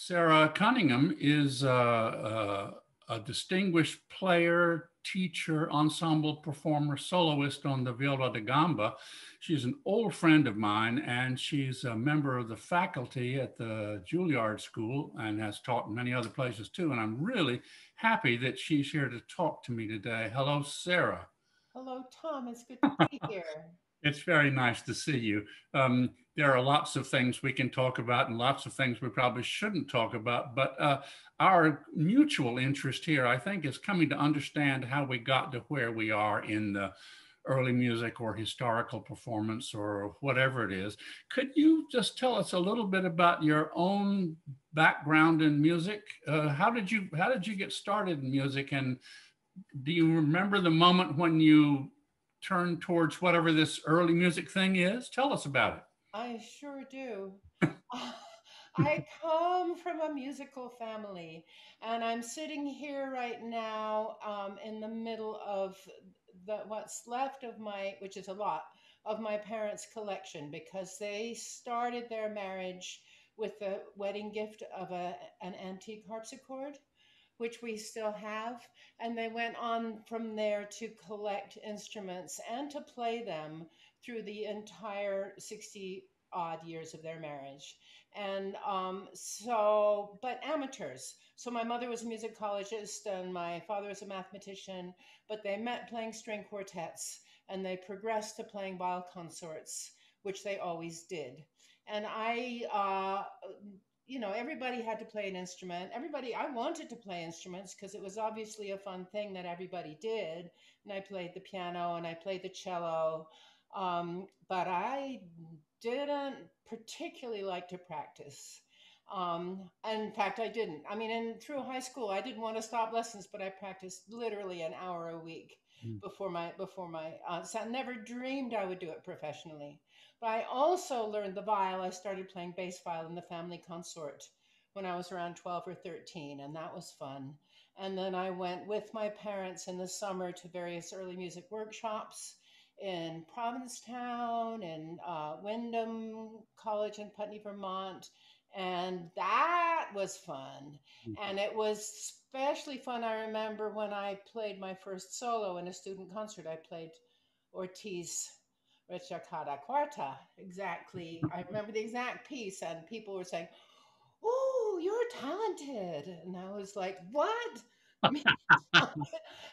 Sarah Cunningham is a distinguished player, teacher, ensemble performer, soloist on the Viola da Gamba. She's an old friend of mine, and she's a member of the faculty at the Juilliard School and has taught in many other places too. And I'm really happy that she's here to talk to me today. Hello, Sarah. Hello, Tom. It's good to be here. It's very nice to see you. There are lots of things we can talk about and lots of things we probably shouldn't talk about, but our mutual interest here, I think, is coming to understand how we got to where we are in the early music or historical performance or whatever it is. Could you just tell us a little bit about your own background in music? How did you get started in music, and do you remember the moment when you turn towards whatever this early music thing is? Tell us about it. I sure do. I come from a musical family, and I'm sitting here right now in the middle of what's left of my, which is a lot, of my parents' collection, because they started their marriage with the wedding gift of an antique harpsichord, which we still have, and they went on from there to collect instruments and to play them through the entire 60-odd years of their marriage. And but amateurs. So my mother was a musicologist and my father was a mathematician, but they met playing string quartets, and they progressed to playing viol consorts, which they always did. And you know, everybody had to play an instrument. I wanted to play instruments because it was obviously a fun thing that everybody did. And I played the piano and I played the cello, but I didn't particularly like to practice. And in fact, I didn't. I mean, through high school, I didn't want to stop lessons, but I practiced literally an hour a week so I never dreamed I would do it professionally. But I also learned the viol. I started playing bass viol in the family consort when I was around 12 or 13, and that was fun. And then I went with my parents in the summer to various early music workshops in Provincetown and Wyndham College in Putney, Vermont. And that was fun. And it was especially fun, I remember, when I played my first solo in a student concert. I played Ortiz Recharcada Quarta, exactly. I remember the exact piece, and people were saying, "Oh, you're talented." And I was like, what?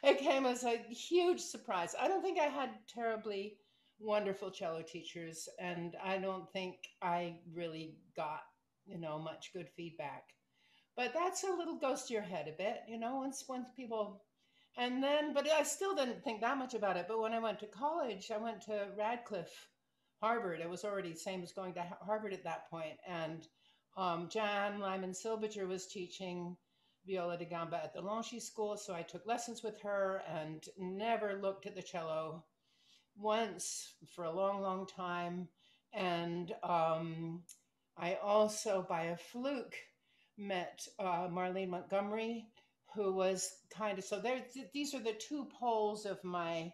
It came as a huge surprise. I don't think I had terribly wonderful cello teachers, and I don't think I really got, you know, much good feedback. But that's a little goes to your head a bit, you know, once people... And then, but I still didn't think that much about it. But when I went to college, I went to Radcliffe, Harvard. It was already the same as going to Harvard at that point. And Jan Lyman Silbiger was teaching Viola da Gamba at the Longy school. So I took lessons with her and never looked at the cello once for a long, long time. And I also, by a fluke, met Marlene Montgomery, who was kind of, so there, these are the two poles of my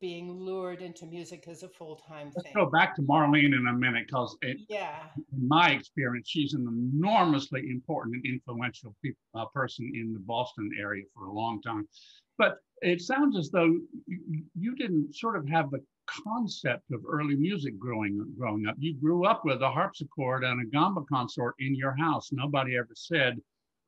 being lured into music as a full-time thing. Let's go back to Marlene in a minute, because in my experience, she's an enormously important and influential person in the Boston area for a long time. But it sounds as though you didn't sort of have the concept of early music growing up. You grew up with a harpsichord and a gamba consort in your house. Nobody ever said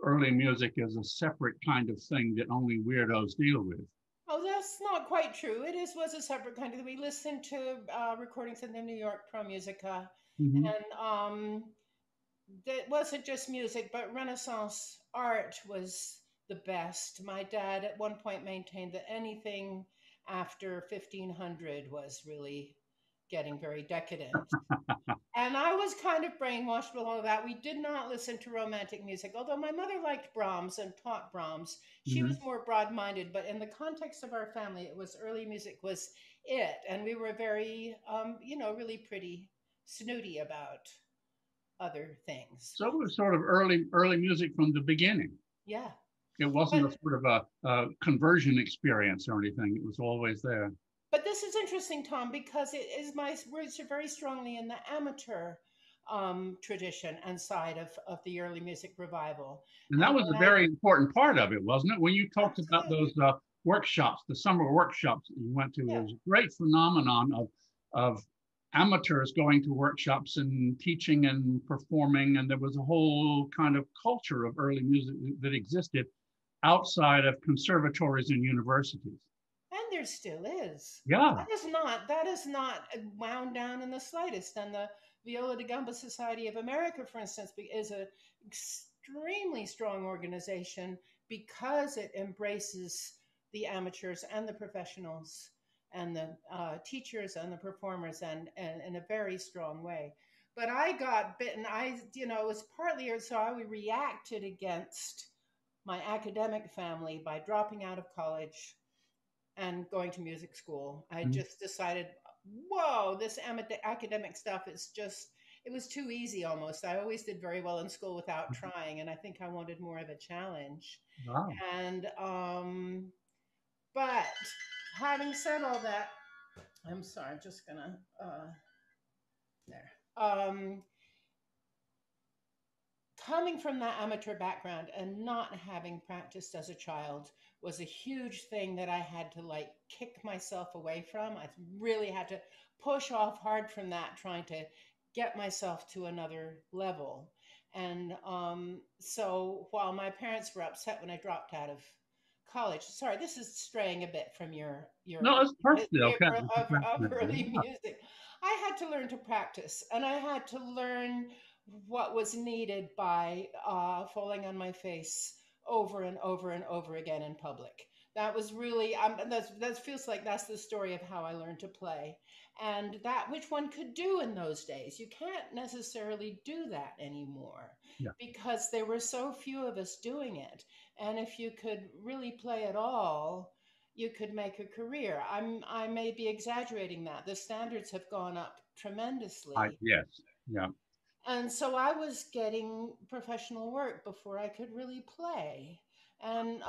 early music is a separate kind of thing that only weirdos deal with. Oh, that's not quite true. It was a separate kind of thing. We listened to recordings in the New York Pro Musica, and that wasn't just music, but Renaissance art was the best. My dad at one point maintained that anything after 1500 was really getting very decadent. And I was kind of brainwashed with all of that. We did not listen to romantic music, although my mother liked Brahms and taught Brahms. She was more broad-minded, but in the context of our family, it was early music was it. And we were very, you know, really pretty snooty about other things. So it was sort of early music from the beginning. Yeah. It wasn't a sort of a conversion experience or anything. It was always there. But this is interesting, Tom, because it is my roots are very strongly in the amateur tradition and side of the early music revival. And that was a very important part of it, wasn't it? When you talked about those workshops, the summer workshops that you went to, there was a great phenomenon of amateurs going to workshops and teaching and performing, and there was a whole kind of culture of early music that existed outside of conservatories and universities. And there still is. Yeah. That is not wound down in the slightest. And the Viola da Gamba Society of America, for instance, is an extremely strong organization because it embraces the amateurs and the professionals and the teachers and the performers, and in a very strong way. But I got bitten. It was partly, so I reacted against my academic family by dropping out of college and going to music school. I just decided, whoa, this academic stuff is just, it was too easy almost. I always did very well in school without trying, and I think I wanted more of a challenge. Wow. And, but having said all that, I'm sorry, I'm just gonna, there. Coming from that amateur background and not having practiced as a child was a huge thing that I had to like kick myself away from. I really had to push off hard from that, trying to get myself to another level. And so while my parents were upset when I dropped out of college, sorry, this is straying a bit from your no, it's personal, of early music. I had to learn to practice, and I had to learn what was needed by falling on my face over and over and over again in public. That was really, that feels like that's the story of how I learned to play, and that which one could do in those days. You can't necessarily do that anymore because there were so few of us doing it. And if you could really play at all, you could make a career. I may be exaggerating that. The standards have gone up tremendously. Yes, yeah. And so I was getting professional work before I could really play. And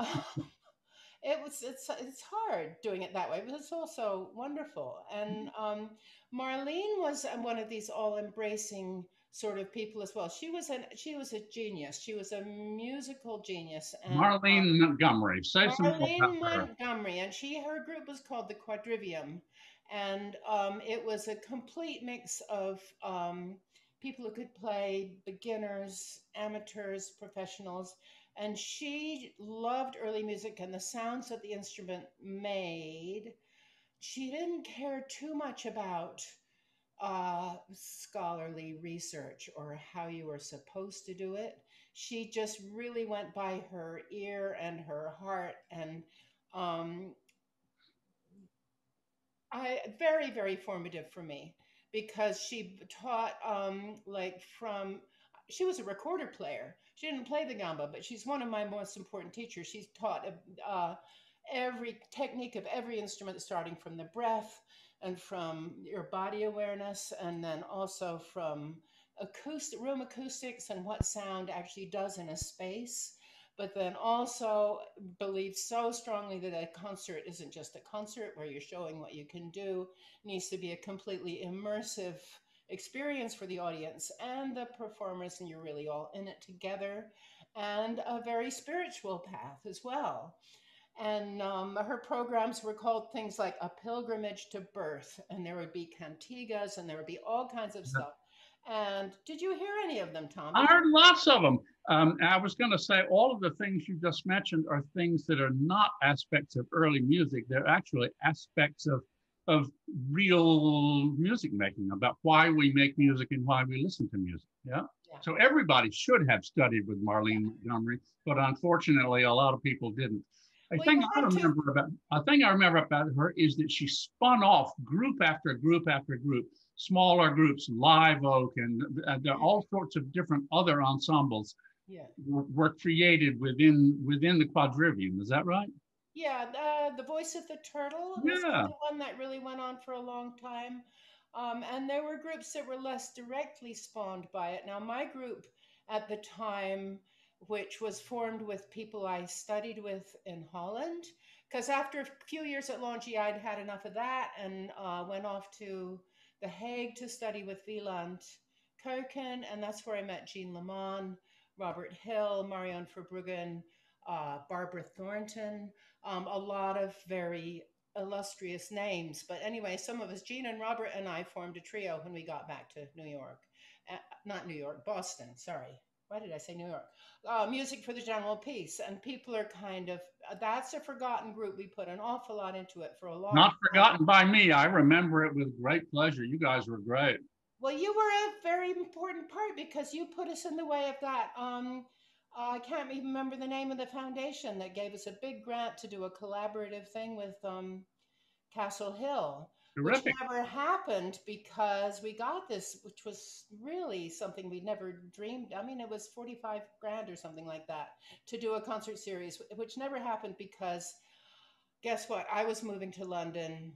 it's hard doing it that way, but it's also wonderful. And Marlene was one of these all-embracing sort of people as well. She was a genius. She was a musical genius. And, Marlene Montgomery. Say some more about her. Marlene Montgomery, and her group was called the Quadrivium, and it was a complete mix of people who could play, beginners, amateurs, professionals, and she loved early music and the sounds that the instrument made. She didn't care too much about scholarly research or how you were supposed to do it. She just really went by her ear and her heart, and very, very formative for me, because she taught she was a recorder player. She didn't play the gamba, but she's one of my most important teachers. She's taught every technique of every instrument, starting from the breath and from your body awareness, and then also from room acoustics and what sound actually does in a space, but then also believes so strongly that a concert isn't just a concert where you're showing what you can do. It needs to be a completely immersive experience for the audience and the performers, and you're really all in it together, and a very spiritual path as well. And her programs were called things like A Pilgrimage to Birth, and there would be cantigas, and there would be all kinds of stuff. And did you hear any of them, Tom? I heard lots of them. I was going to say all of the things you just mentioned are things that are not aspects of early music. They're actually aspects of real music making, about why we make music and why we listen to music. Yeah. Yeah. So everybody should have studied with Marlene Montgomery, but unfortunately, a lot of people didn't. A thing I remember about her is that she spun off group after group after group, smaller groups, Live Oak, and all sorts of different other ensembles were created within the Quadrivium. Is that right? Yeah, The Voice of the Turtle was the one that really went on for a long time. And there were groups that were less directly spawned by it. Now, my group at the time, which was formed with people I studied with in Holland, because after a few years at Longy, I'd had enough of that and went off to The Hague to study with Wieland Kuijken, and that's where I met Jean Lamon, Robert Hill, Marion Verbruggen, Barbara Thornton, a lot of very illustrious names. But anyway, some of us, Jean and Robert and I, formed a trio when we got back to New York. Not New York, Boston, sorry. Why did I say New York? Music for the General Peace. And people are kind of, that's a forgotten group. We put an awful lot into it for a long time. Not forgotten by me. I remember it with great pleasure. You guys were great. Well, you were a very important part because you put us in the way of that. I can't even remember the name of the foundation that gave us a big grant to do a collaborative thing with Castle Hill. Terrific. Which never happened because we got this, which was really something we never dreamed. I mean, it was 45 grand or something like that to do a concert series, which never happened because guess what? I was moving to London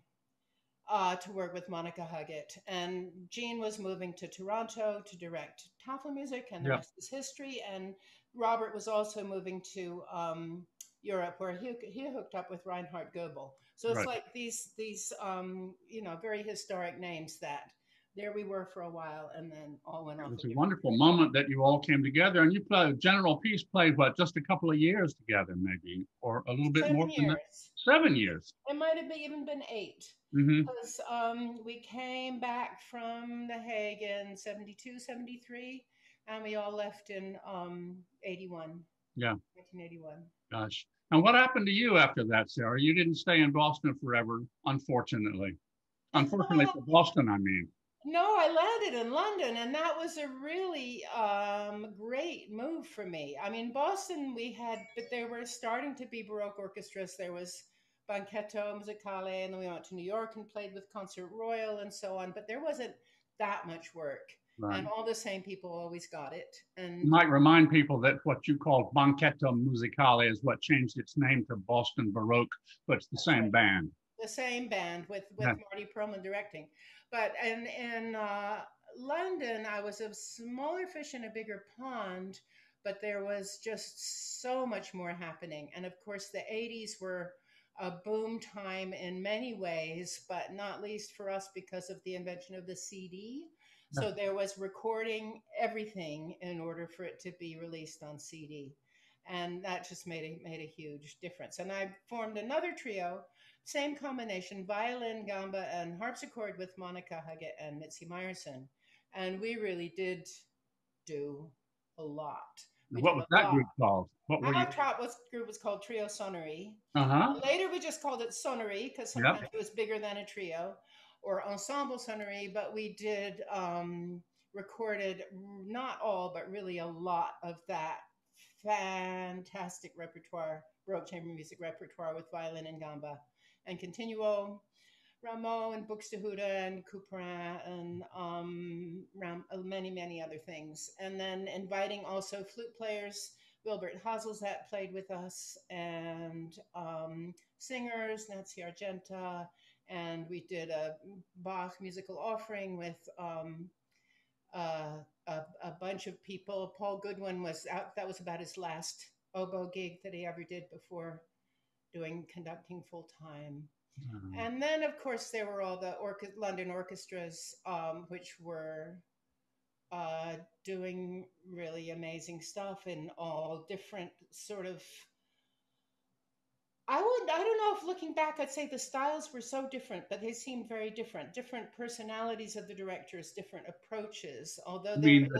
to work with Monica Huggett, and Jean was moving to Toronto to direct Tafel Music, and the rest is history. And Robert was also moving to Europe, where he hooked up with Reinhard Goebel. So it's like these you know, very historic names that there we were for a while, and then all went off. It's a wonderful moment that you all came together, and you played General Peace. Played what, just a couple of years together, maybe, or a little bit more than that. 7 years. It might have even been 8. Because we came back from The Hague in 72, 73, and we all left in 81. Yeah. 1981. Gosh. And what happened to you after that, Sarah? You didn't stay in Boston forever, unfortunately. Unfortunately for Boston, I mean. No, I landed in London, and that was a really great move for me. I mean, Boston we had, but there were starting to be Baroque orchestras. There was Banchetto Musicale, and then we went to New York and played with Concert Royal and so on, but there wasn't that much work. Right. And all the same people always got it. And you might remind people that what you call Banchetto Musicale is what changed its name to Boston Baroque, but it's the same band. The same band with Marty Perlman directing. But in London, I was a smaller fish in a bigger pond, but there was just so much more happening. And of course, the 80s were a boom time in many ways, but not least for us because of the invention of the CD. So there was recording everything in order for it to be released on CD. And that just made a huge difference. And I formed another trio, same combination, violin, gamba, and harpsichord with Monica Huggett and Mitzi Meyerson. And we really did do a lot. What was that group called? Group was called Trio Sonnerie. Later we just called it Sonnerie because sometimes it was bigger than a trio, or Ensemble Sonnerie, but we did recorded not all, but really a lot of that fantastic repertoire, Baroque chamber music repertoire with violin and gamba and continuo, Rameau and Buxtehude and Couperin and many other things. And then inviting also flute players, Wilbert Hasels that played with us, and singers, Nancy Argenta, and we did a Bach musical offering with a bunch of people. Paul Goodwin was out. That was about his last oboe gig that he ever did before conducting full time. And then, of course, there were all the London orchestras, which were doing really amazing stuff in all different sort of, I don't know if looking back, I'd say the styles were so different, but they seemed very different. Different personalities of the directors, different approaches. Although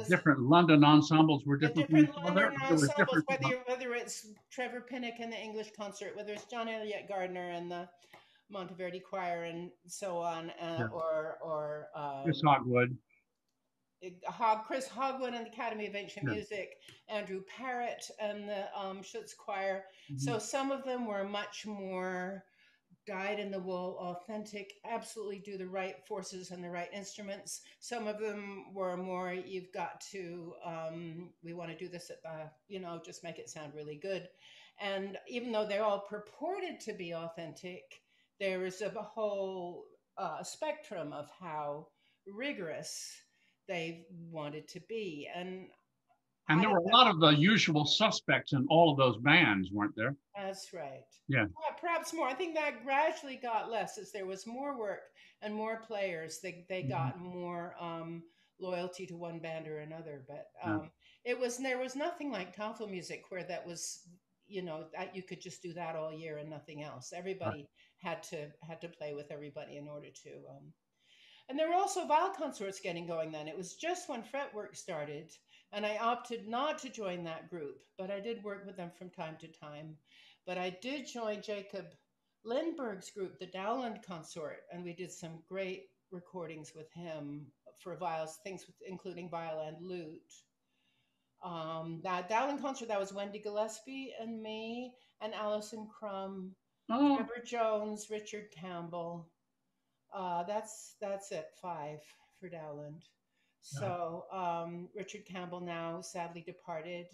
different London ensembles were different. The different London ensembles, whether it's Trevor Pinnock and the English Concert, whether it's John Eliot Gardiner and the Monteverdi Choir, and so on, or Chris Hogwood. Chris Hogwood and the Academy of Ancient Music, Andrew Parrott and the Schutz Choir. So some of them were much more dyed-in-the-wool, authentic, absolutely do the right forces and the right instruments. Some of them were more, you've got to, we want to do this at the, you know, just make it sound really good. And even though they all purported to be authentic, there is a whole spectrum of how rigorous they wanted to be. And there were a lot of the usual suspects in all of those bands, weren't there? That's right. Yeah. Well, perhaps more. I think that gradually got less as there was more work and more players. They got more loyalty to one band or another. But there was nothing like Tafel music where that was, that you could just do that all year and nothing else. Everybody had to play with everybody in order to. And there were also viol consorts getting going then. It was just when fretwork started, and I opted not to join that group, but I did work with them from time to time. But I did join Jacob Lindbergh's group, the Dowland Consort, and we did some great recordings with him for viols, including viol and lute. That Dowland Concert, that was Wendy Gillespie and me and Allison Crum, Trevor Jones, Richard Campbell. That's it, 5 for Dowland. So Richard Campbell, now sadly departed.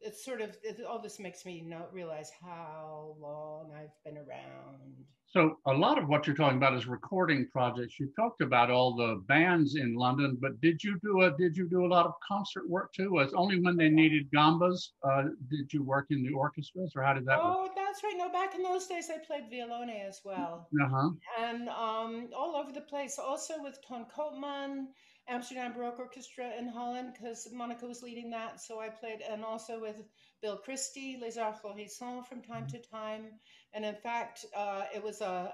It's sort of, all this makes me not realize how long I've been around. So a lot of what you're talking about is recording projects. You talked about all the bands in London, but did you do a lot of concert work too? Was only when they needed gambas? Did you work in the orchestras, or how did that work? Oh, that's right. No, back in those days, I played violone as well, and all over the place. Also with Ton Koopman, Amsterdam Baroque Orchestra in Holland, because Monica was leading that, so I played, and also with Bill Christie, Les Arts Florissants from time to time. And in fact, it was a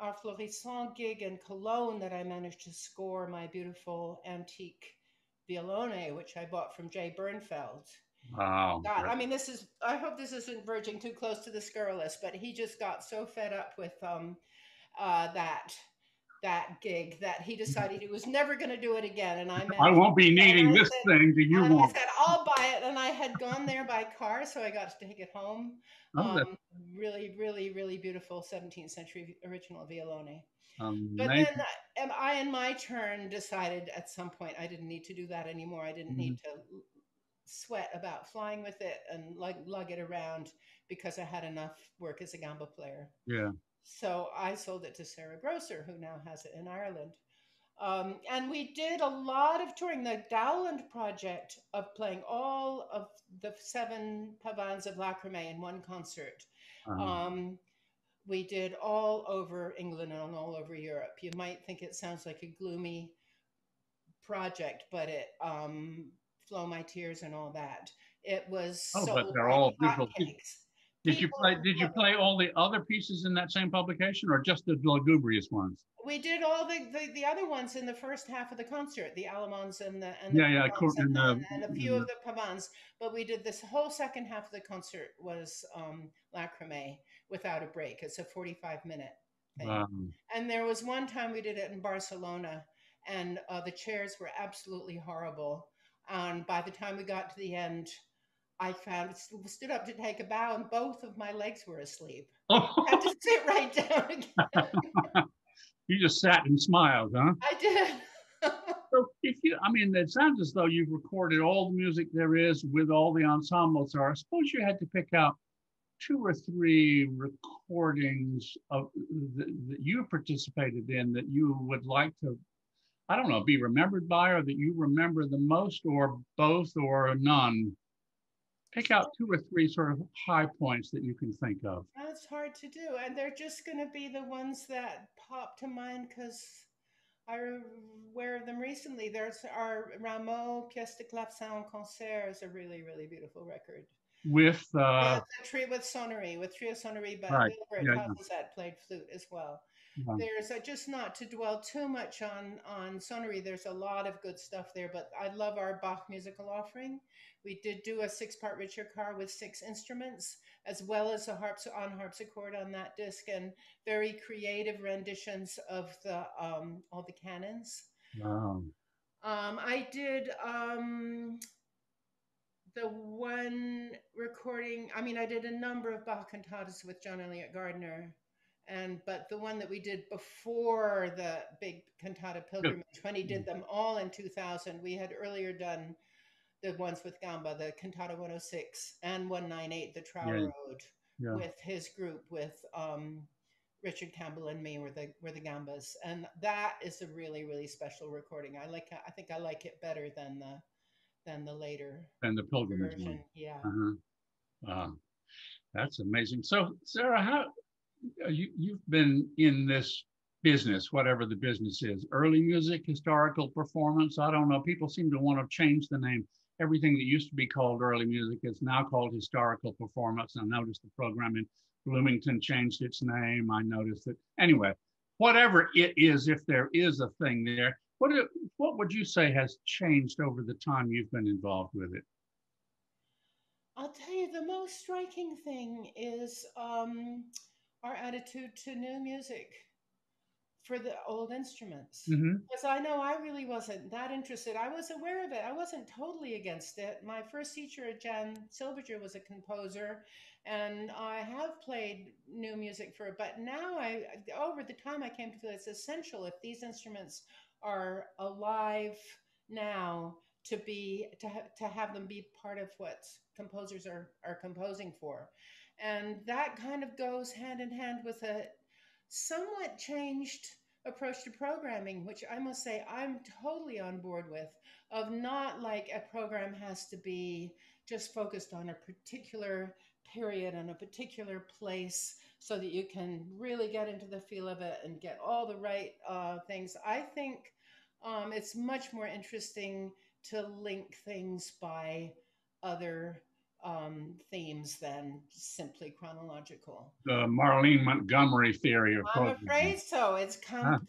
Arts Florissants gig in Cologne that I managed to score my beautiful antique violone, which I bought from Jay Bernfeld. Wow. God, I mean, I hope this isn't verging too close to the scurrilous, but he just got so fed up with that gig that he decided he was never going to do it again. And I won't be needing this thing. Do you want? I said, I'll buy it. And I had gone there by car, so I got to take it home. Really, really, really beautiful 17th century original violone. But then I, in my turn, decided at some point I didn't need to do that anymore. I didn't need to sweat about flying with it and lug it around, because I had enough work as a gamba player. Yeah. So I sold it to Sarah Grosser, who now has it in Ireland. And we did a lot of touring. The Dowland project of playing all of the 7 pavans of Lacrimée in one concert. We did all over England and all over Europe. You might think it sounds like a gloomy project, but it, Flow My Tears and all that. It was but they're all beautiful. Did you play all the other pieces in that same publication, or just the lugubrious ones? We did all the other ones in the first half of the concert, the Alamans and a few of the Pavans. But we did this whole second half of the concert was Lacrimée without a break. It's a 45-minute thing. And there was one time we did it in Barcelona, and the chairs were absolutely horrible. And by the time we got to the end, I stood up to take a bow, and both of my legs were asleep. I had to sit right down again. You just sat and smiled, huh? I did. So it sounds as though you've recorded all the music there is with all the ensembles. I suppose you had to pick out 2 or 3 recordings that you participated in that you would like to, I don't know, be remembered by, or that you remember the most, or both, or none. Pick out 2 or 3 sort of high points that you can think of. That's hard to do. And they're just going to be the ones that pop to mind because I aware of them recently. There's our Rameau Pièce de Clavecin Concert is a really, really beautiful record. With? With Trio Sonnerie, but Wilbert Hasels played flute as well. Yeah. There's just, not to dwell too much on Sonnerie, there's a lot of good stuff there, but I love our Bach musical offering. We did do a 6-part Richard Carr with 6 instruments, as well as on harpsichord on that disc, and very creative renditions of the all the canons. Wow. I did the one recording, I did a number of Bach cantatas with John Eliot Gardiner. But the one that we did before the big cantata pilgrimage, when he did them all in 2000, we had earlier done the ones with gamba, the cantata 106 and 198, the Trowell Road, with his group, with Richard Campbell and me were the gambas, and that is a really, really special recording. I think I like it better than the later and the pilgrimage version. Yeah. Wow, that's amazing. So Sarah, you've been in this business, whatever the business is. Early music, historical performance, I don't know. People seem to want to change the name. Everything that used to be called early music is now called historical performance. I noticed the program in Bloomington changed its name. I noticed that. Anyway, whatever it is, if there is a thing there, what would you say has changed over the time you've been involved with it? I'll tell you, the most striking thing is our attitude to new music for the old instruments. Mm-hmm. Because I know I really wasn't that interested. I was aware of it. I wasn't totally against it. My first teacher, Jan Silbiger, was a composer, and I have played new music for it. But now, over the time, I came to feel it's essential if these instruments are alive now to have them be part of what composers are composing for. And that kind of goes hand in hand with a somewhat changed approach to programming, which I must say I'm totally on board with, of not like a program has to be just focused on a particular period and a particular place so that you can really get into the feel of it and get all the right things. I think it's much more interesting to link things by other themes than simply chronological. The Marlene Montgomery theory of programming. I'm afraid so. It's completely,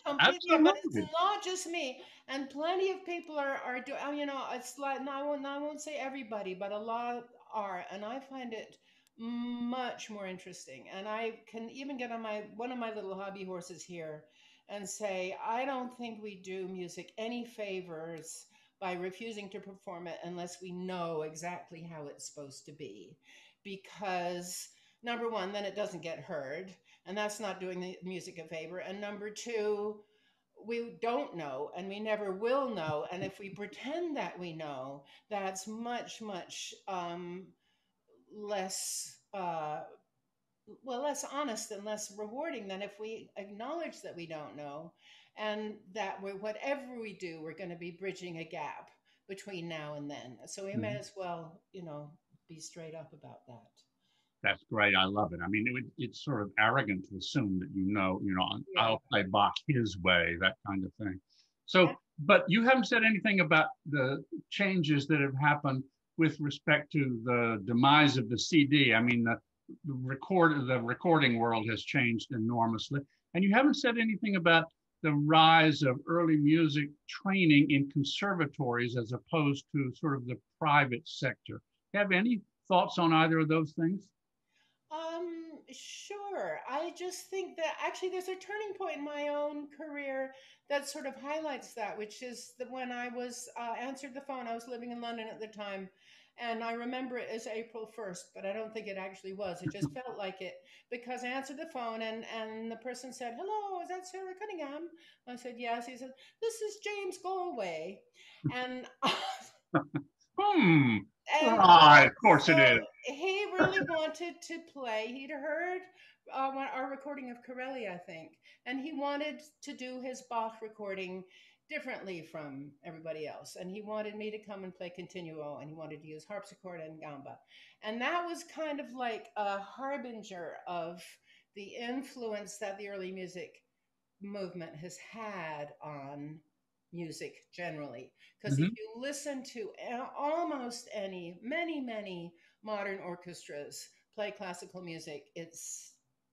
but it's not just me. And plenty of people are doing, you know, it's like, I won't say everybody, but a lot are. And I find it much more interesting. And I can even get on one of my little hobby horses here and say, I don't think we do music any favors by refusing to perform it unless we know exactly how it's supposed to be. Because number one, then it doesn't get heard, and that's not doing the music a favor. And number two, we don't know, and we never will know. And if we pretend that we know, that's much, much less, less honest and less rewarding than if we acknowledge that we don't know. And that whatever we do, we're going to be bridging a gap between now and then. So we may as well, you know, be straight up about that. That's great. I love it. I mean, it's sort of arrogant to assume that you know, yeah. I'll play Bach his way, that kind of thing. So, yeah. But you haven't said anything about the changes that have happened with respect to the demise of the CD. I mean, the recording world has changed enormously. And you haven't said anything about the rise of early music training in conservatories as opposed to sort of the private sector. Have any thoughts on either of those things? Sure. I just think that actually there's a turning point in my own career that sort of highlights that, which is that when I was answered the phone, I was living in London at the time, and I remember it as April 1st, but I don't think it actually was. It just felt like it, because I answered the phone and the person said, hello, is that Sarah Cunningham? I said, yes. He said, this is James Galway. And, of course so it is. He really wanted to play. He'd heard our recording of Corelli, I think, and he wanted to do his Bach recording differently from everybody else, and he wanted me to come and play continuo, and he wanted to use harpsichord and gamba, and that was kind of like a harbinger of the influence that the early music movement has had on music generally, because if you listen to almost many modern orchestras play classical music, it's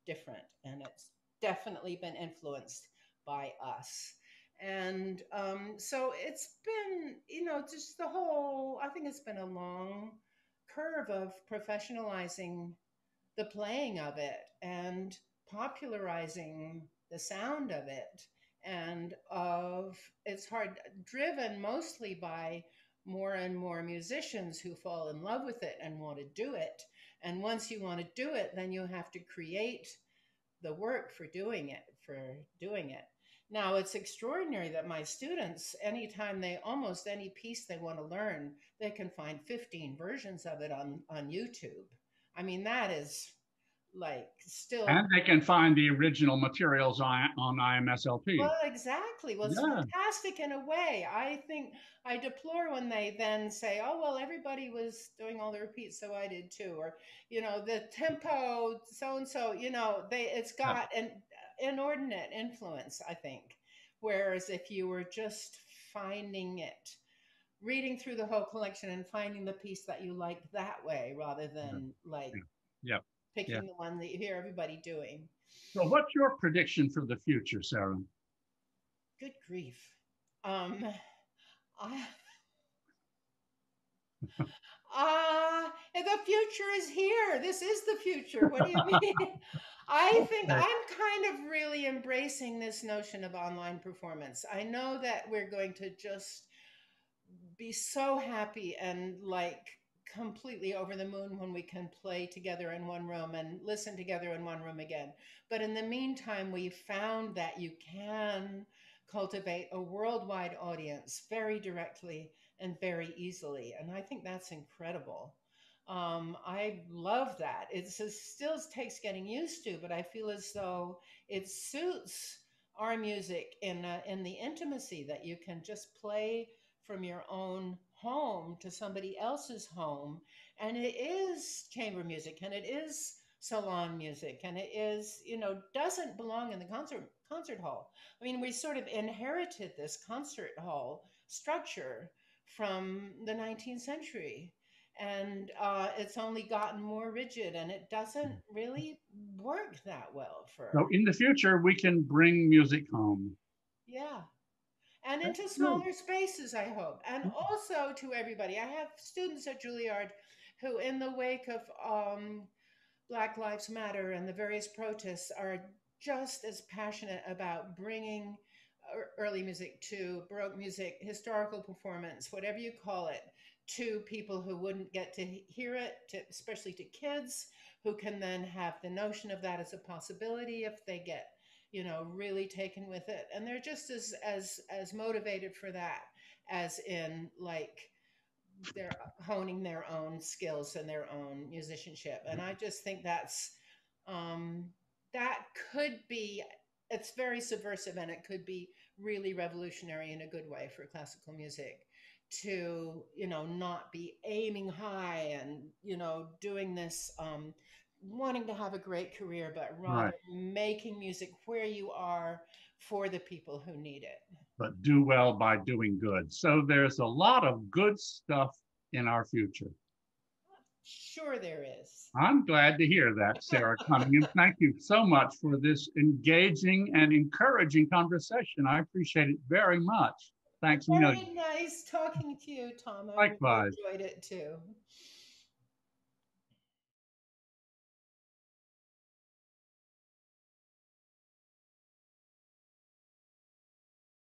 different, and it's definitely been influenced by us. And so it's been, you know, just the whole, I think it's been a long curve of professionalizing the playing of it and popularizing the sound of it. And driven mostly by more and more musicians who fall in love with it and want to do it. And once you want to do it, then you have to create the work for doing it. Now, it's extraordinary that my students, anytime any piece they want to learn, they can find 15 versions of it on YouTube. I mean, that is like still. And they can find the original materials on IMSLP. Well, exactly. Well, it's fantastic in a way. I think I deplore when they then say, oh, well, everybody was doing all the repeats, so I did too. Or, you know, the tempo, so-and-so, you know, it's got, and inordinate influence, I think. Whereas if you were just finding it, reading through the whole collection and finding the piece that you like that way, rather than like picking the one that you hear everybody doing. So what's your prediction for the future, Sarah? Good grief. The future is here. This is the future. What do you mean? I think I'm kind of really embracing this notion of online performance. I know that we're going to just be so happy and like completely over the moon when we can play together in one room and listen together in one room again. But in the meantime, we found that you can cultivate a worldwide audience very directly and very easily. And I think that's incredible. I love that. It still takes getting used to, but I feel as though it suits our music in the intimacy that you can just play from your own home to somebody else's home. And it is chamber music, and it is salon music, and it is, you know, doesn't belong in the concert hall. I mean, we sort of inherited this concert hall structure from the 19th century. And it's only gotten more rigid, and it doesn't really work that well for. So in the future, we can bring music home. Yeah. And into smaller spaces, I hope. And also to everybody. I have students at Juilliard who, in the wake of Black Lives Matter and the various protests, are just as passionate about bringing early music to Baroque music, historical performance, whatever you call it, to people who wouldn't get to hear it, especially to kids, who can then have the notion of that as a possibility if they get, you know, really taken with it. And they're just as motivated for that as in like they're honing their own skills and their own musicianship. And I just think that's, that could be, it's very subversive, and it could be really revolutionary in a good way for classical music to, you know, not be aiming high and, you know, doing this, wanting to have a great career, but rather making music where you are for the people who need it. But do well by doing good. So there's a lot of good stuff in our future. Sure there is. I'm glad to hear that, Sarah Cunningham. Thank you so much for this engaging and encouraging conversation. I appreciate it very much. Thanks. Very nice talking to you, Tom. I likewise. Really enjoyed it too.